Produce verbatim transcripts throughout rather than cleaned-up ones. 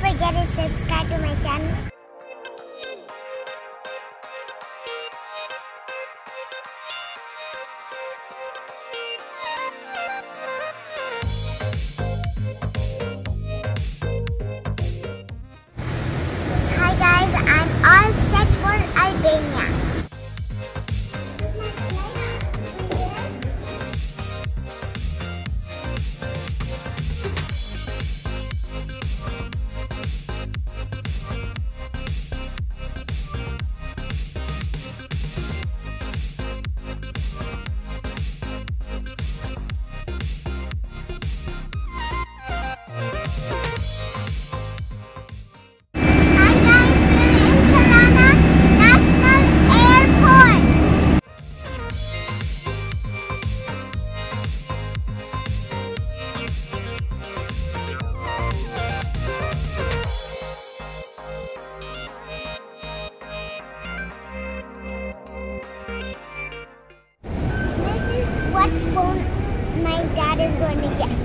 forget to subscribe to my channel. Hi guys, I'm all set for Albania. What phone my dad is going to get.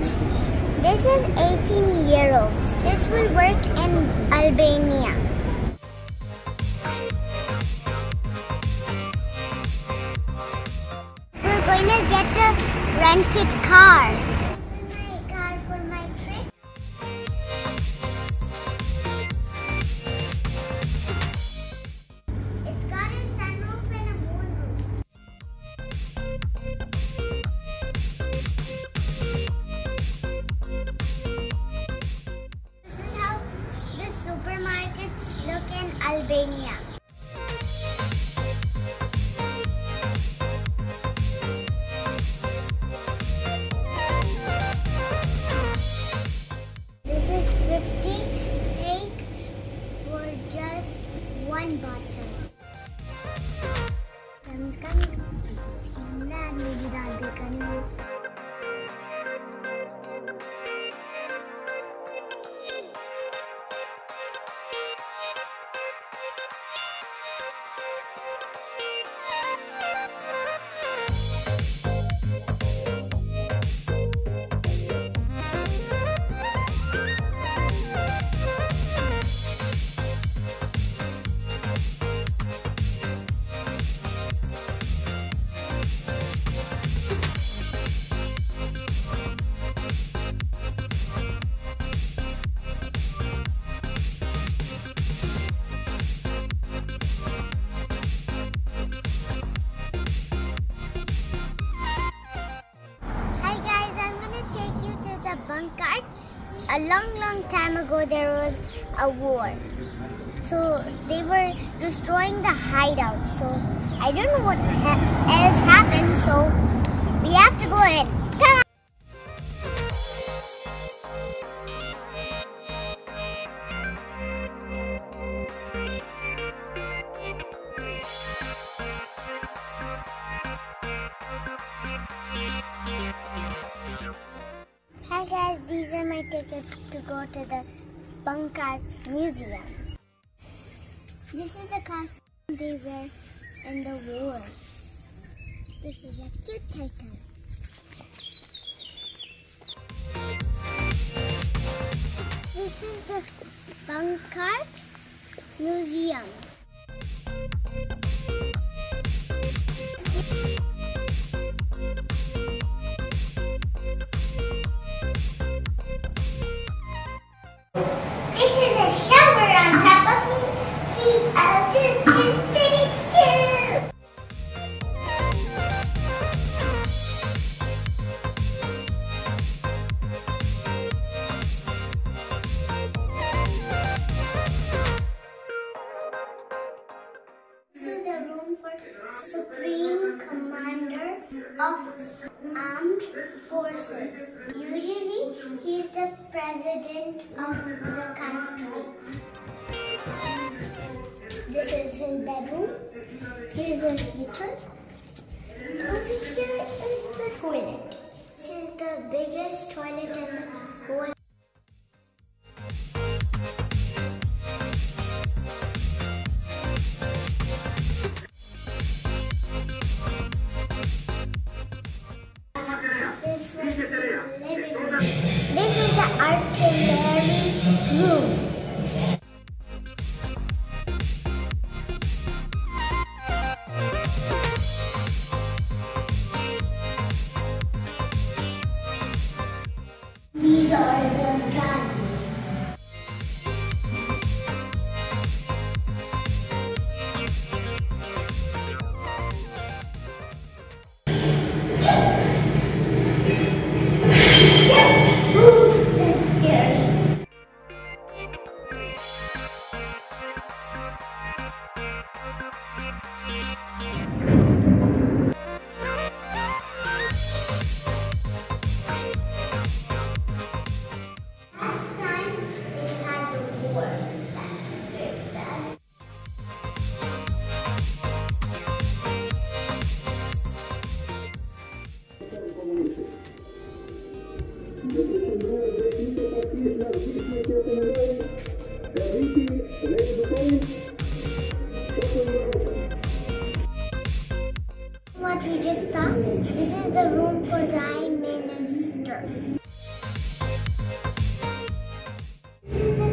This is eighteen euro. This will work in Albania. We're going to get a rented car. This is my car for my trip. It's got a sunroof and a moonroof. Supermarkets look in Albania. This is fifty egg for just one bottle. Kamis, kamis. Dad, mujhe dal de kamis. Bunkart. A long, long time ago, there was a war. So they were destroying the hideout. So I don't know what ha else happened. So we have to go in. Come on. Hi guys, these are my tickets to go to the Bunkart Museum. This is the costume they wear in the war. This is a cute titan. This is the Bunkart Museum. Supreme Commander of Armed Forces. Usually, he is the President of the country. This is his bedroom. Here's a heater. Over here is the toilet. This is the biggest toilet in the whole. This is the artillery room. enjoy the gardens. What we just saw, this is the room for thy minister. This is the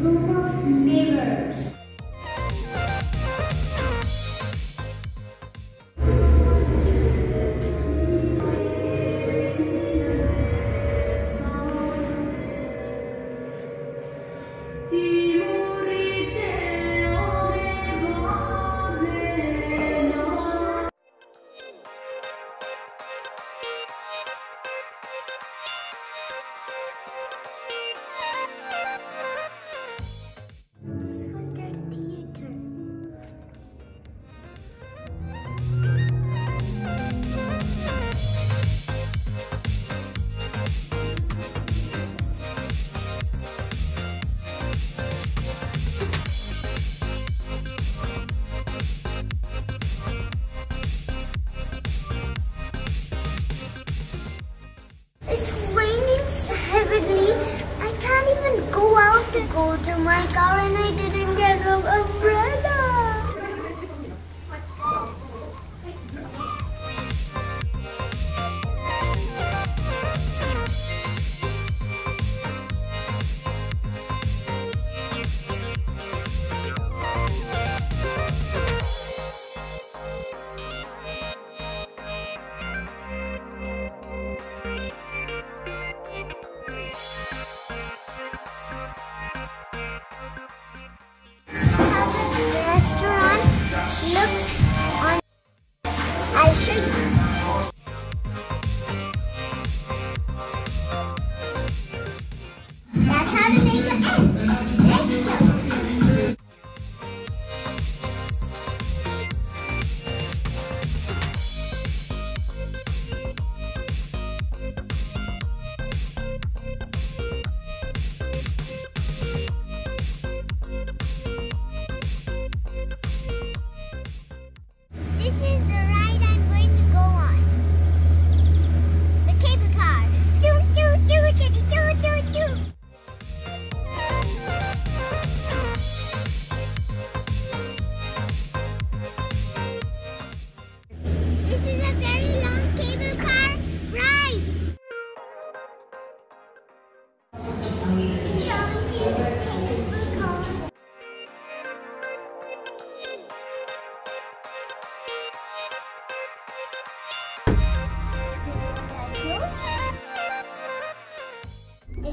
room of mirrors. I can't even go out to go to my car, and I didn't get an umbrella. Looks on. I'll show you. That's how to make an egg. Let's go. This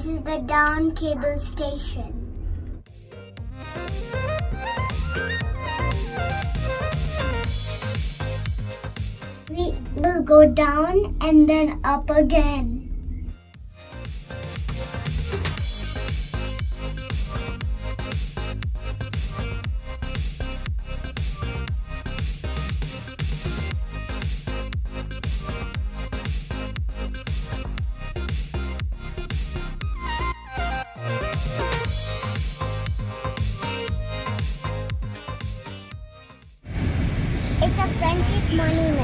is the down cable station. We will go down and then up again. Friendship money.